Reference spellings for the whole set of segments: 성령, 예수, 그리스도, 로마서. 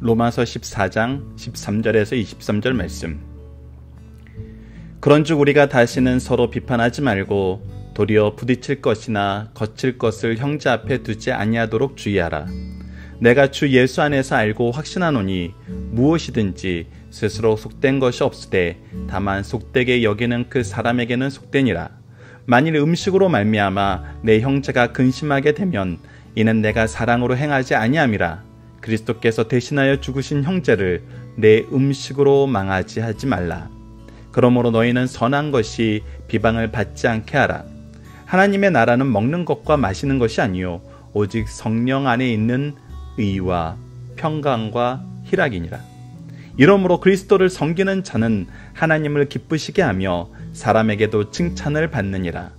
로마서 14장 13절에서 23절 말씀. 그런즉 우리가 다시는 서로 비판하지 말고 도리어 부딪힐 것이나 거칠 것을 형제 앞에 두지 아니하도록 주의하라. 내가 주 예수 안에서 알고 확신하노니 무엇이든지 스스로 속된 것이 없으되 다만 속되게 여기는 그 사람에게는 속되니라. 만일 음식으로 말미암아 내 형제가 근심하게 되면 이는 내가 사랑으로 행하지 아니함이라. 그리스도께서 대신하여 죽으신 형제를 내 음식으로 망하게 하지 말라. 그러므로 너희는 선한 것이 비방을 받지 않게 하라. 하나님의 나라는 먹는 것과 마시는 것이 아니요 오직 성령 안에 있는 의와 평강과 희락이니라. 이러므로 그리스도를 섬기는 자는 하나님을 기쁘시게 하며 사람에게도 칭찬을 받느니라.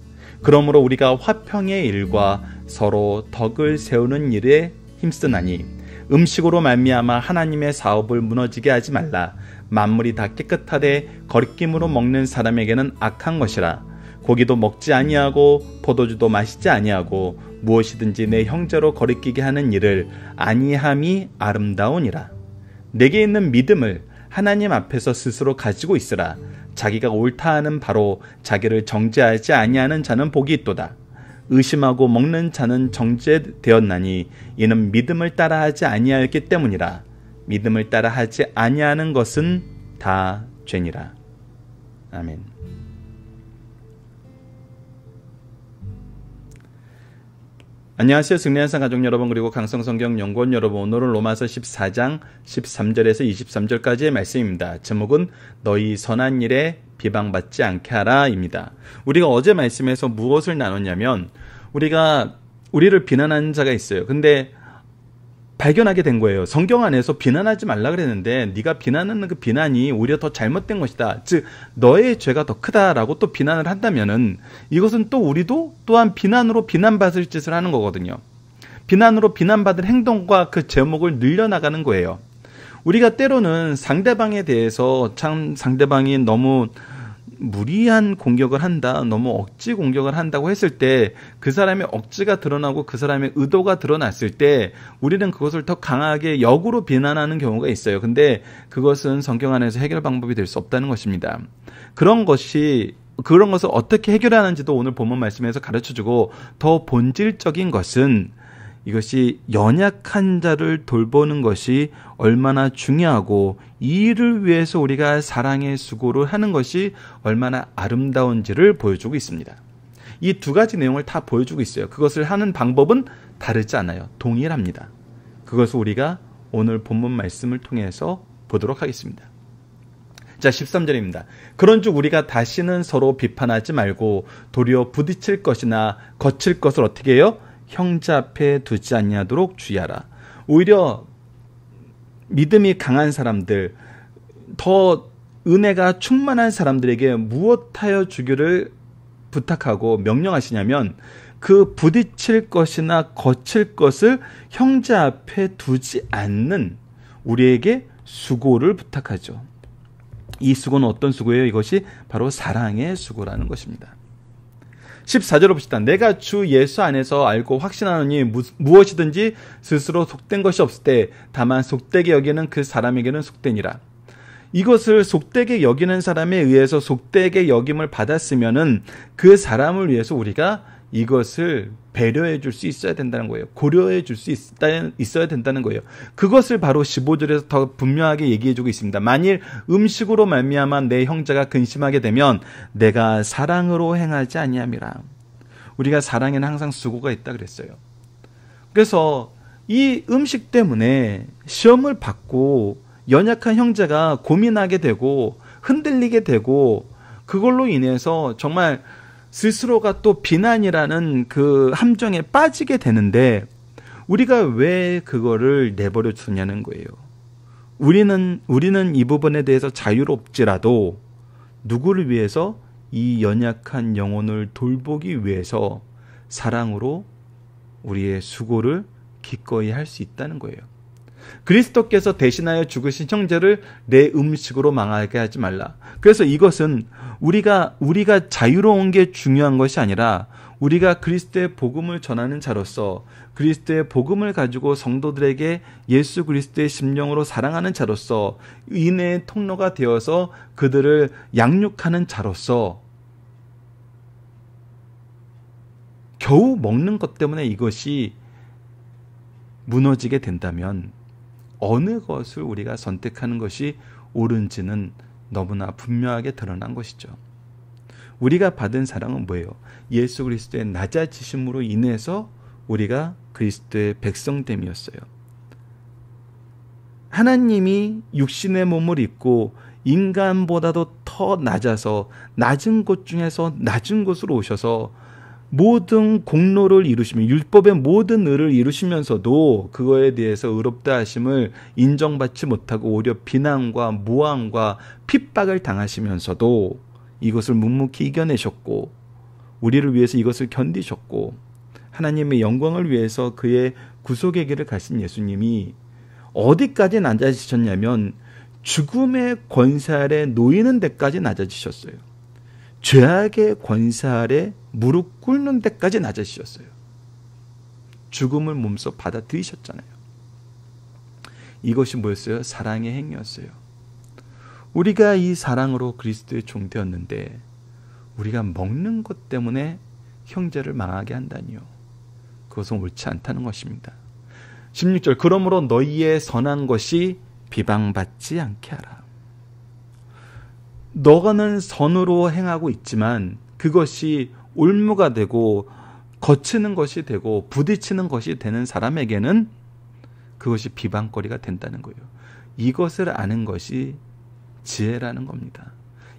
그러므로 우리가 화평의 일과 서로 덕을 세우는 일에 힘쓰나니 음식으로 말미암아 하나님의 사업을 무너지게 하지 말라. 만물이 다 깨끗하되 거리낌으로 먹는 사람에게는 악한 것이라. 고기도 먹지 아니하고 포도주도 마시지 아니하고 무엇이든지 내 형제로 거리끼게 하는 일을 아니함이 아름다우니라. 내게 있는 믿음을 하나님 앞에서 스스로 가지고 있으라. 자기가 옳다 하는 바로 자기를 정죄하지 아니하는 자는 복이 있도다. 의심하고 먹는 자는 정죄되었나니 이는 믿음을 따라하지 아니하였기 때문이라. 믿음을 따라하지 아니하는 것은 다 죄니라. 아멘. 안녕하세요. 승리한 상 가족 여러분, 그리고 강성성경연구원 여러분, 오늘은 로마서 14장 13절에서 23절까지의 말씀입니다. 제목은 너희 선한 일에 비방받지 않게 하라 입니다. 우리가 어제 말씀에서 무엇을 나눴냐면 우리를 비난하는 자가 있어요. 근데 발견하게 된 거예요. 성경 안에서 비난하지 말라 그랬는데 네가 비난하는 그 비난이 오히려 더 잘못된 것이다. 즉 너의 죄가 더 크다라고 또 비난을 한다면은 이것은 또 우리도 또한 비난으로 비난받을 짓을 하는 거거든요. 비난으로 비난받을 행동과 그 제목을 늘려나가는 거예요. 우리가 때로는 상대방에 대해서 참 상대방이 너무 무리한 공격을 한다, 너무 억지 공격을 한다고 했을 때 그 사람의 억지가 드러나고 그 사람의 의도가 드러났을 때 우리는 그것을 더 강하게 역으로 비난하는 경우가 있어요. 근데 그것은 성경 안에서 해결 방법이 될 수 없다는 것입니다. 그런 것을 어떻게 해결하는지도 오늘 본문 말씀에서 가르쳐주고 더 본질적인 것은 이것이 연약한 자를 돌보는 것이 얼마나 중요하고 이 일을 위해서 우리가 사랑의 수고를 하는 것이 얼마나 아름다운지를 보여주고 있습니다. 이 두 가지 내용을 다 보여주고 있어요. 그것을 하는 방법은 다르지 않아요. 동일합니다. 그것을 우리가 오늘 본문 말씀을 통해서 보도록 하겠습니다. 자, 13절입니다. 그런즉 우리가 다시는 서로 비판하지 말고 도리어 부딪힐 것이나 거칠 것을 어떻게 해요? 형제 앞에 두지 않냐도록 주의하라. 오히려 믿음이 강한 사람들, 더 은혜가 충만한 사람들에게 무엇하여 주기를 부탁하고 명령하시냐면 그 부딪힐 것이나 거칠 것을 형제 앞에 두지 않는 우리에게 수고를 부탁하죠. 이 수고는 어떤 수고예요? 이것이 바로 사랑의 수고라는 것입니다. 14절로 봅시다. 내가 주 예수 안에서 알고 확신하노니 무엇이든지 스스로 속된 것이 없을 때 다만 속되게 여기는 그 사람에게는 속되니라. 이것을 속되게 여기는 사람에 의해서 속되게 여김을 받았으면은 그 사람을 위해서 우리가 이것을 배려해 줄 수 있어야 된다는 거예요. 고려해 줄 수 있어야 된다는 거예요. 그것을 바로 15절에서 더 분명하게 얘기해 주고 있습니다. 만일 음식으로 말미암아 내 형제가 근심하게 되면 내가 사랑으로 행하지 아니함이라. 우리가 사랑에는 항상 수고가 있다 그랬어요. 그래서 이 음식 때문에 시험을 받고 연약한 형제가 고민하게 되고 흔들리게 되고 그걸로 인해서 정말 스스로가 또 비난이라는 그 함정에 빠지게 되는데 우리가 왜 그거를 내버려 두냐는 거예요. 우리는 이 부분에 대해서 자유롭지라도 누구를 위해서? 이 연약한 영혼을 돌보기 위해서 사랑으로 우리의 수고를 기꺼이 할 수 있다는 거예요. 그리스도께서 대신하여 죽으신 형제를 내 음식으로 망하게 하지 말라. 그래서 이것은 우리가 자유로운 게 중요한 것이 아니라 우리가 그리스도의 복음을 전하는 자로서, 그리스도의 복음을 가지고 성도들에게 예수 그리스도의 심령으로 사랑하는 자로서, 인내의 통로가 되어서 그들을 양육하는 자로서, 겨우 먹는 것 때문에 이것이 무너지게 된다면 어느 것을 우리가 선택하는 것이 옳은지는 너무나 분명하게 드러난 것이죠. 우리가 받은 사랑은 뭐예요? 예수 그리스도의 낮아지심으로 인해서 우리가 그리스도의 백성됨이었어요. 하나님이 육신의 몸을 입고 인간보다도 더 낮아서 낮은 곳 중에서 낮은 곳으로 오셔서 모든 공로를 이루시며 율법의 모든 의를 이루시면서도 그거에 대해서 의롭다 하심을 인정받지 못하고 오히려 비난과 모함과 핍박을 당하시면서도 이것을 묵묵히 이겨내셨고, 우리를 위해서 이것을 견디셨고, 하나님의 영광을 위해서 그의 구속의 길을 가신 예수님이 어디까지 낮아지셨냐면 죽음의 권세 아래 놓이는 데까지 낮아지셨어요. 죄악의 권세 아래 무릎 꿇는 데까지 낮아지셨어요. 죽음을 몸소 받아들이셨잖아요. 이것이 뭐였어요? 사랑의 행위였어요. 우리가 이 사랑으로 그리스도의 종 되었는데 우리가 먹는 것 때문에 형제를 망하게 한다니요. 그것은 옳지 않다는 것입니다. 16절, 그러므로 너희의 선한 것이 비방받지 않게 하라. 너가는 선으로 행하고 있지만 그것이 올무가 되고 거치는 것이 되고 부딪히는 것이 되는 사람에게는 그것이 비방거리가 된다는 거예요. 이것을 아는 것이 지혜라는 겁니다.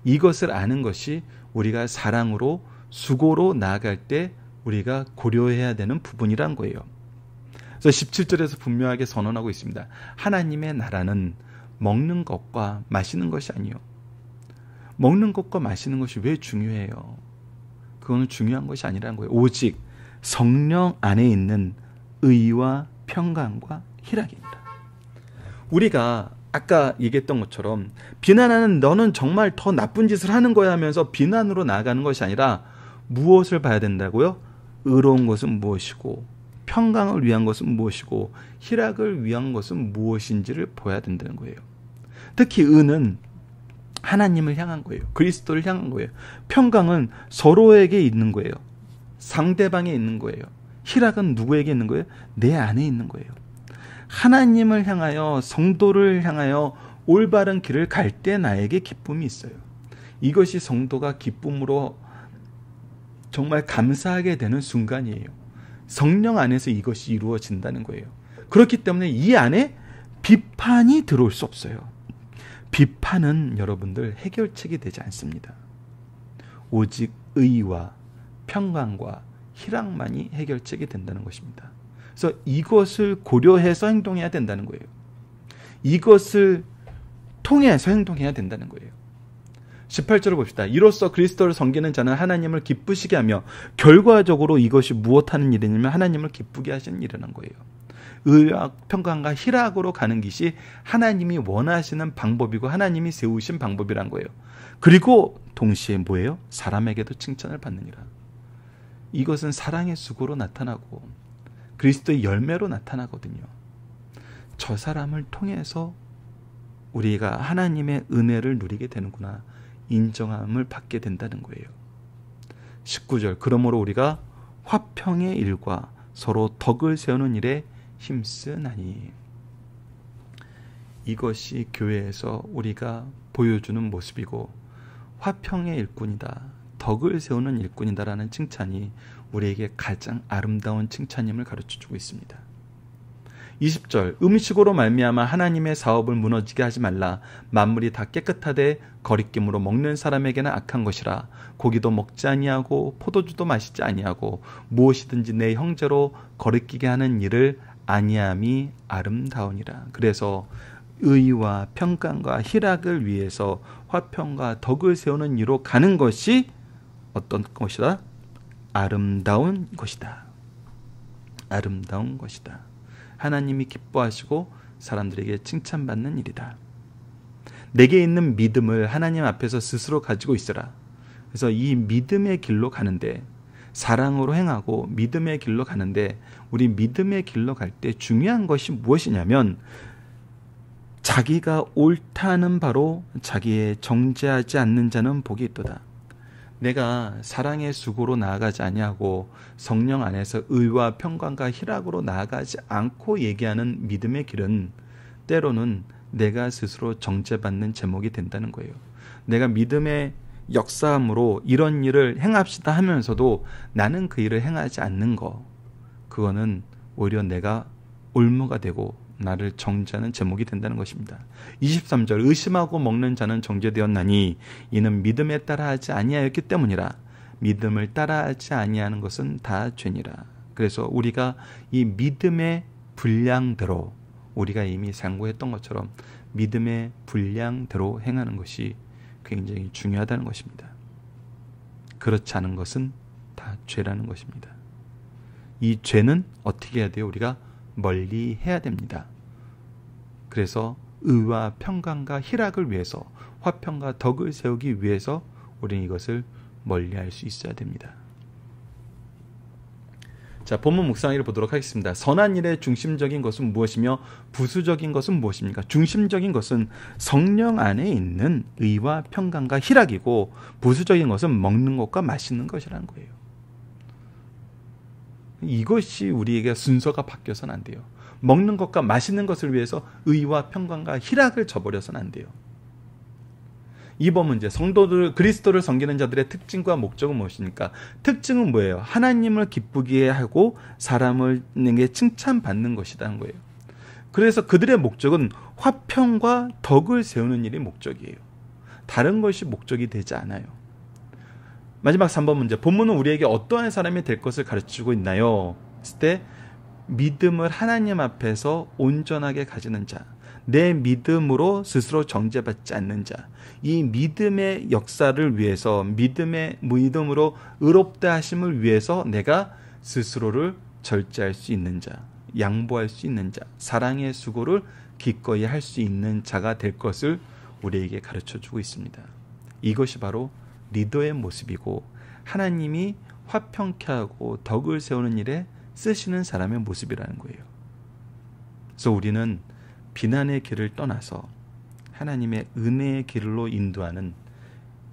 이것을 아는 것이 우리가 사랑으로 수고로 나아갈 때 우리가 고려해야 되는 부분이란 거예요. 그래서 17절에서 분명하게 선언하고 있습니다. 하나님의 나라는 먹는 것과 마시는 것이 아니요. 먹는 것과 마시는 것이 왜 중요해요? 그건 중요한 것이 아니라는 거예요. 오직 성령 안에 있는 의와 평강과 희락입니다. 우리가 아까 얘기했던 것처럼 비난하는 너는 정말 더 나쁜 짓을 하는 거야 하면서 비난으로 나아가는 것이 아니라 무엇을 봐야 된다고요? 의로운 것은 무엇이고 평강을 위한 것은 무엇이고 희락을 위한 것은 무엇인지를 보아야 된다는 거예요. 특히 의는 하나님을 향한 거예요. 그리스도를 향한 거예요. 평강은 서로에게 있는 거예요. 상대방에 있는 거예요. 희락은 누구에게 있는 거예요? 내 안에 있는 거예요. 하나님을 향하여 성도를 향하여 올바른 길을 갈 때 나에게 기쁨이 있어요. 이것이 성도가 기쁨으로 정말 감사하게 되는 순간이에요. 성령 안에서 이것이 이루어진다는 거예요. 그렇기 때문에 이 안에 비판이 들어올 수 없어요. 비판은 여러분들 해결책이 되지 않습니다. 오직 의와 평강과 희락만이 해결책이 된다는 것입니다. 그래서 이것을 고려해서 행동해야 된다는 거예요. 이것을 통해서 행동해야 된다는 거예요. 18절을 봅시다. 이로써 그리스도를 섬기는 자는 하나님을 기쁘시게 하며 결과적으로 이것이 무엇하는 일이냐면 하나님을 기쁘게 하시는 일이라는 거예요. 의와 평강과 희락으로 가는 것이 하나님이 원하시는 방법이고 하나님이 세우신 방법이란 거예요. 그리고 동시에 뭐예요? 사람에게도 칭찬을 받느니라. 이것은 사랑의 수고로 나타나고 그리스도의 열매로 나타나거든요. 저 사람을 통해서 우리가 하나님의 은혜를 누리게 되는구나, 인정함을 받게 된다는 거예요. 19절, 그러므로 우리가 화평의 일과 서로 덕을 세우는 일에 힘쓰나니. 이것이 교회에서 우리가 보여주는 모습이고 화평의 일꾼이다, 덕을 세우는 일꾼이다라는 칭찬이 우리에게 가장 아름다운 칭찬임을 가르쳐주고 있습니다. 20절, 음식으로 말미암아 하나님의 사업을 무너지게 하지 말라. 만물이 다 깨끗하되 거리낌으로 먹는 사람에게는 악한 것이라. 고기도 먹지 아니하고 포도주도 마시지 아니하고 무엇이든지 내 형제로 거리끼게 하는 일을 아니함이 아름다우니라. 그래서 의와 평강과 희락을 위해서 화평과 덕을 세우는 이로 가는 것이 어떤 것이다? 아름다운 것이다. 아름다운 것이다. 하나님이 기뻐하시고 사람들에게 칭찬받는 일이다. 내게 있는 믿음을 하나님 앞에서 스스로 가지고 있어라. 그래서 이 믿음의 길로 가는데 사랑으로 행하고 믿음의 길로 가는데, 우리 믿음의 길로 갈 때 중요한 것이 무엇이냐면 자기가 옳다는 바로 자기의 정죄하지 않는 자는 복이 있도다. 내가 사랑의 수고로 나아가지 아니하고 성령 안에서 의와 평강과 희락으로 나아가지 않고 얘기하는 믿음의 길은 때로는 내가 스스로 정죄받는 제목이 된다는 거예요. 내가 믿음의 역사함으로 이런 일을 행합시다 하면서도 나는 그 일을 행하지 않는 거, 그거는 오히려 내가 올무가 되고 나를 정죄하는 제목이 된다는 것입니다. 23절, 의심하고 먹는 자는 정죄되었나니 이는 믿음에 따라 하지 아니하였기 때문이라. 믿음을 따라 하지 아니하는 것은 다 죄니라. 그래서 우리가 이 믿음의 분량대로, 우리가 이미 상고했던 것처럼 믿음의 분량대로 행하는 것이 굉장히 중요하다는 것입니다. 그렇지 않은 것은 다 죄라는 것입니다. 이 죄는 어떻게 해야 돼요? 우리가 멀리 해야 됩니다. 그래서 의와 평강과 희락을 위해서, 화평과 덕을 세우기 위해서 우리는 이것을 멀리할 수 있어야 됩니다. 자, 본문 묵상을 보도록 하겠습니다. 선한 일의 중심적인 것은 무엇이며 부수적인 것은 무엇입니까? 중심적인 것은 성령 안에 있는 의와 평강과 희락이고, 부수적인 것은 먹는 것과 마시는 것이라는 거예요. 이것이 우리에게 순서가 바뀌어서는 안 돼요. 먹는 것과 마시는 것을 위해서 의와 평강과 희락을 저버려서는 안 돼요. 이번 문제, 성도들, 그리스도를 섬기는 자들의 특징과 목적은 무엇입니까? 특징은 뭐예요? 하나님을 기쁘게 하고 사람에게 칭찬받는 것이라는 거예요. 그래서 그들의 목적은 화평과 덕을 세우는 일이 목적이에요. 다른 것이 목적이 되지 않아요. 마지막 3번 문제, 본문은 우리에게 어떠한 사람이 될 것을 가르치고 있나요? 했을 때 믿음을 하나님 앞에서 온전하게 가지는 자, 내 믿음으로 스스로 정죄받지 않는 자, 이 믿음의 역사를 위해서, 믿음으로 의롭다 하심을 위해서 내가 스스로를 절제할 수 있는 자, 양보할 수 있는 자, 사랑의 수고를 기꺼이 할 수 있는 자가 될 것을 우리에게 가르쳐주고 있습니다. 이것이 바로 리더의 모습이고, 하나님이 화평케 하고 덕을 세우는 일에 쓰시는 사람의 모습이라는 거예요. 그래서 우리는 비난의 길을 떠나서 하나님의 은혜의 길로 인도하는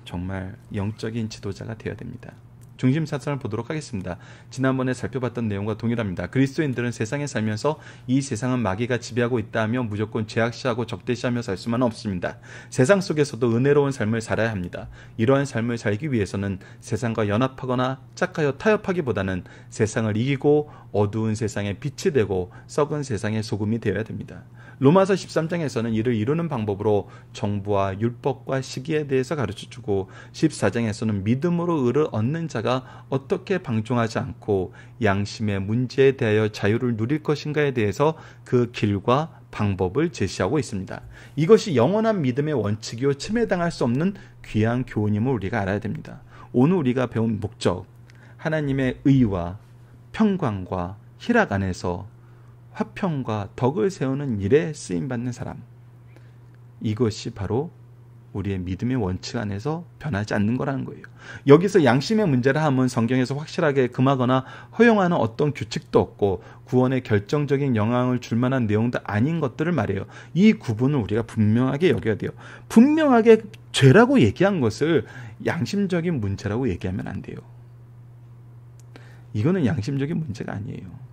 정말 영적인 지도자가 되어야 됩니다. 중심 사상을 보도록 하겠습니다. 지난번에 살펴봤던 내용과 동일합니다. 그리스도인들은 세상에 살면서 이 세상은 마귀가 지배하고 있다 하며 무조건 죄악시하고 적대시하며 살 수만 없습니다. 세상 속에서도 은혜로운 삶을 살아야 합니다. 이러한 삶을 살기 위해서는 세상과 연합하거나 짝하여 타협하기보다는 세상을 이기고 어두운 세상에 빛이 되고 썩은 세상의 소금이 되어야 됩니다. 로마서 13장에서는 이를 이루는 방법으로 정부와 율법과 시기에 대해서 가르쳐주고, 14장에서는 믿음으로 의를 얻는 자가 어떻게 방종하지 않고 양심의 문제에 대하여 자유를 누릴 것인가에 대해서 그 길과 방법을 제시하고 있습니다. 이것이 영원한 믿음의 원칙이요 침해당할 수 없는 귀한 교훈임을 우리가 알아야 됩니다. 오늘 우리가 배운 목적, 하나님의 의와 평강과 희락 안에서 화평과 덕을 세우는 일에 쓰임받는 사람, 이것이 바로 우리의 믿음의 원칙 안에서 변하지 않는 거라는 거예요. 여기서 양심의 문제라 함은 성경에서 확실하게 금하거나 허용하는 어떤 규칙도 없고 구원에 결정적인 영향을 줄 만한 내용도 아닌 것들을 말해요. 이 구분을 우리가 분명하게 여겨야 돼요. 분명하게 죄라고 얘기한 것을 양심적인 문제라고 얘기하면 안 돼요. 이거는 양심적인 문제가 아니에요.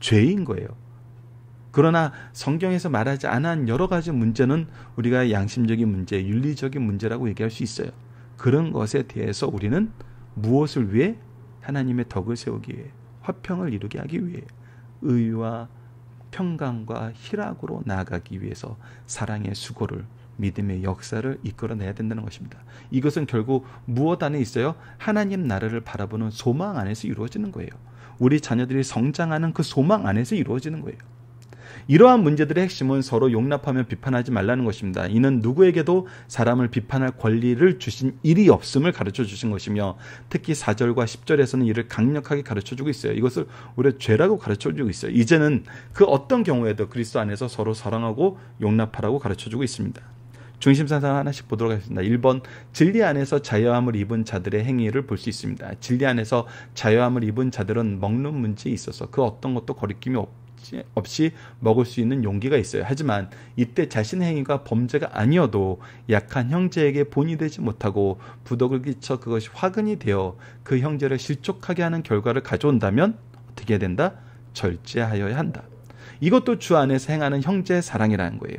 죄인 거예요. 그러나 성경에서 말하지 않은 여러 가지 문제는 우리가 양심적인 문제, 윤리적인 문제라고 얘기할 수 있어요. 그런 것에 대해서 우리는 무엇을 위해? 하나님의 덕을 세우기 위해, 화평을 이루게 하기 위해, 의와 평강과 희락으로 나아가기 위해서 사랑의 수고를, 믿음의 역사를 이끌어내야 된다는 것입니다. 이것은 결국 무엇 안에 있어요? 하나님 나라를 바라보는 소망 안에서 이루어지는 거예요. 우리 자녀들이 성장하는 그 소망 안에서 이루어지는 거예요. 이러한 문제들의 핵심은 서로 용납하며 비판하지 말라는 것입니다. 이는 누구에게도 사람을 비판할 권리를 주신 일이 없음을 가르쳐 주신 것이며, 특히 4절과 10절에서는 이를 강력하게 가르쳐 주고 있어요. 이것을 우리가 죄라고 가르쳐 주고 있어요. 이제는 그 어떤 경우에도 그리스도 안에서 서로 사랑하고 용납하라고 가르쳐 주고 있습니다. 중심사상 하나씩 보도록 하겠습니다. 1번, 진리 안에서 자유함을 입은 자들의 행위를 볼 수 있습니다. 진리 안에서 자유함을 입은 자들은 먹는 문제에 있어서 그 어떤 것도 거리낌이 없이 먹을 수 있는 용기가 있어요. 하지만 이때 자신의 행위가 범죄가 아니어도 약한 형제에게 본이 되지 못하고 부덕을 끼쳐 그것이 화근이 되어 그 형제를 실족하게 하는 결과를 가져온다면 어떻게 해야 된다? 절제하여야 한다. 이것도 주 안에서 행하는 형제의 사랑이라는 거예요.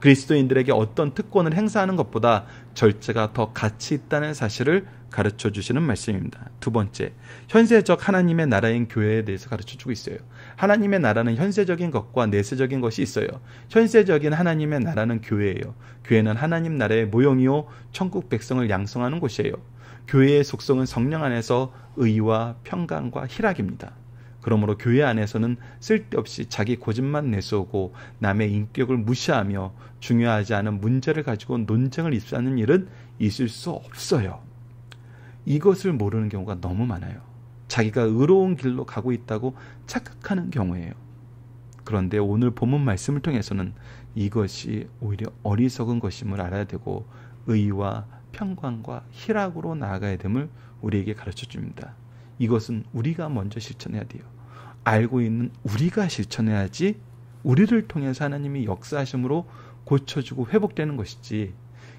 그리스도인들에게 어떤 특권을 행사하는 것보다 절제가 더 가치 있다는 사실을 가르쳐주시는 말씀입니다. 두 번째, 현세적 하나님의 나라인 교회에 대해서 가르쳐주고 있어요. 하나님의 나라는 현세적인 것과 내세적인 것이 있어요. 현세적인 하나님의 나라는 교회예요. 교회는 하나님 나라의 모형이요 천국 백성을 양성하는 곳이에요. 교회의 속성은 성령 안에서 의와 평강과 희락입니다. 그러므로 교회 안에서는 쓸데없이 자기 고집만 내세우고 남의 인격을 무시하며 중요하지 않은 문제를 가지고 논쟁을 입수하는 일은 있을 수 없어요. 이것을 모르는 경우가 너무 많아요. 자기가 의로운 길로 가고 있다고 착각하는 경우예요. 그런데 오늘 본문 말씀을 통해서는 이것이 오히려 어리석은 것임을 알아야 되고 의와 평강과 희락으로 나아가야 됨을 우리에게 가르쳐줍니다. 이것은 우리가 먼저 실천해야 돼요. 알고 있는 우리가 실천해야지 우리를 통해서 하나님이 역사하심으로 고쳐주고 회복되는 것이지,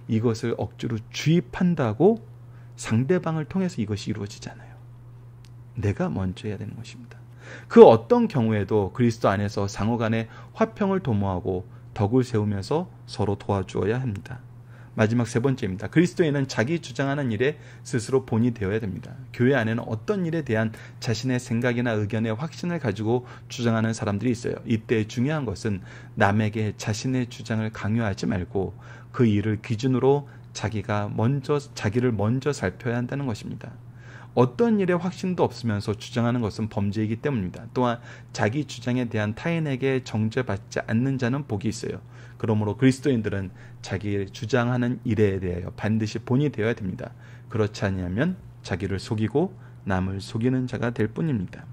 이것을 억지로 주입한다고 상대방을 통해서 이것이 이루어지지 않아요. 내가 먼저 해야 되는 것입니다. 그 어떤 경우에도 그리스도 안에서 상호 간의 화평을 도모하고 덕을 세우면서 서로 도와주어야 합니다. 마지막 세 번째입니다. 그리스도인은 자기 주장하는 일에 스스로 본이 되어야 됩니다. 교회 안에는 어떤 일에 대한 자신의 생각이나 의견의 확신을 가지고 주장하는 사람들이 있어요. 이때 중요한 것은 남에게 자신의 주장을 강요하지 말고 그 일을 기준으로 자기를 먼저 살펴야 한다는 것입니다. 어떤 일에 확신도 없으면서 주장하는 것은 범죄이기 때문입니다. 또한 자기 주장에 대한 타인에게 정죄받지 않는 자는 복이 있어요. 그러므로 그리스도인들은 자기 주장하는 일에 대하여 반드시 본이 되어야 됩니다. 그렇지 않으면 자기를 속이고 남을 속이는 자가 될 뿐입니다.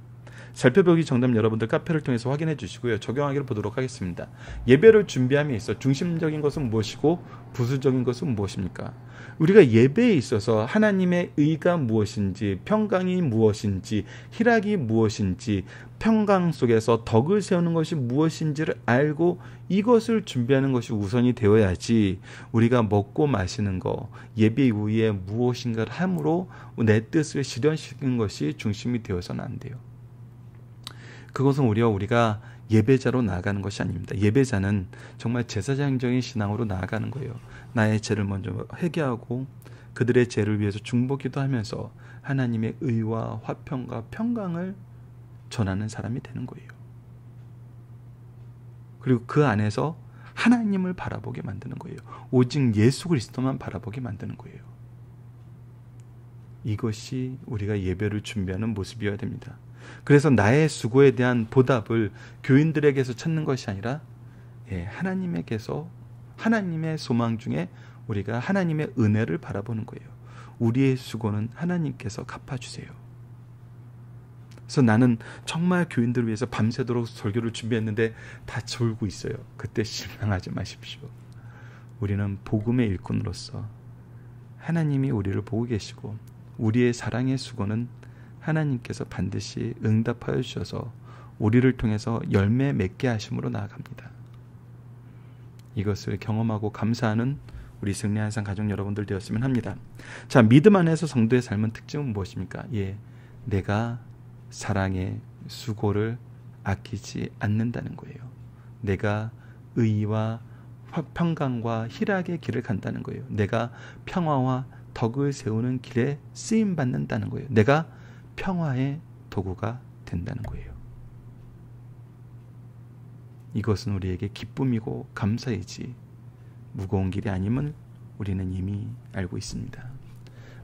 살펴보기 정답 여러분들 카페를 통해서 확인해 주시고요. 적용하기를 보도록 하겠습니다. 예배를 준비함에 있어 중심적인 것은 무엇이고 부수적인 것은 무엇입니까? 우리가 예배에 있어서 하나님의 의가 무엇인지, 평강이 무엇인지, 희락이 무엇인지, 평강 속에서 덕을 세우는 것이 무엇인지를 알고 이것을 준비하는 것이 우선이 되어야지, 우리가 먹고 마시는 것, 예배 이후에 무엇인가를 함으로 내 뜻을 실현시키는 것이 중심이 되어서는 안 돼요. 그것은 오히려 우리가 예배자로 나아가는 것이 아닙니다. 예배자는 정말 제사장적인 신앙으로 나아가는 거예요. 나의 죄를 먼저 회개하고 그들의 죄를 위해서 중보기도 하면서 하나님의 의와 화평과 평강을 전하는 사람이 되는 거예요. 그리고 그 안에서 하나님을 바라보게 만드는 거예요. 오직 예수 그리스도만 바라보게 만드는 거예요. 이것이 우리가 예배를 준비하는 모습이어야 됩니다. 그래서 나의 수고에 대한 보답을 교인들에게서 찾는 것이 아니라 하나님에게서, 하나님의 소망 중에 우리가 하나님의 은혜를 바라보는 거예요. 우리의 수고는 하나님께서 갚아주세요. 그래서 나는 정말 교인들을 위해서 밤새도록 설교를 준비했는데 다 졸고 있어요. 그때 실망하지 마십시오. 우리는 복음의 일꾼으로서 하나님이 우리를 보고 계시고 우리의 사랑의 수고는 하나님께서 반드시 응답하여 주셔서 우리를 통해서 열매 맺게 하심으로 나아갑니다. 이것을 경험하고 감사하는 우리 승리한 상 가족 여러분들 되었으면 합니다. 자, 믿음 안에서 성도의 삶은 특징은 무엇입니까? 내가 사랑의 수고를 아끼지 않는다는 거예요. 내가 의와 평강과 희락의 길을 간다는 거예요. 내가 평화와 덕을 세우는 길에 쓰임받는다는 거예요. 내가 평화의 도구가 된다는 거예요. 이것은 우리에게 기쁨이고 감사이지 무거운 길이 아님을 우리는 이미 알고 있습니다.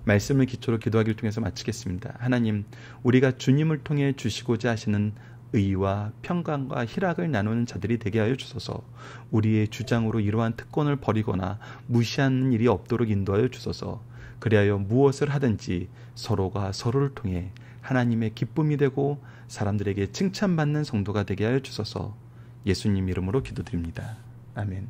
말씀을 기초로 기도하기를 통해서 마치겠습니다. 하나님, 우리가 주님을 통해 주시고자 하시는 의와 평강과 희락을 나누는 자들이 되게 하여 주소서. 우리의 주장으로 이러한 특권을 버리거나 무시하는 일이 없도록 인도하여 주소서. 그리하여 무엇을 하든지 서로가 서로를 통해 하나님의 기쁨이 되고 사람들에게 칭찬받는 성도가 되게 하여 주소서. 예수님 이름으로 기도드립니다. 아멘.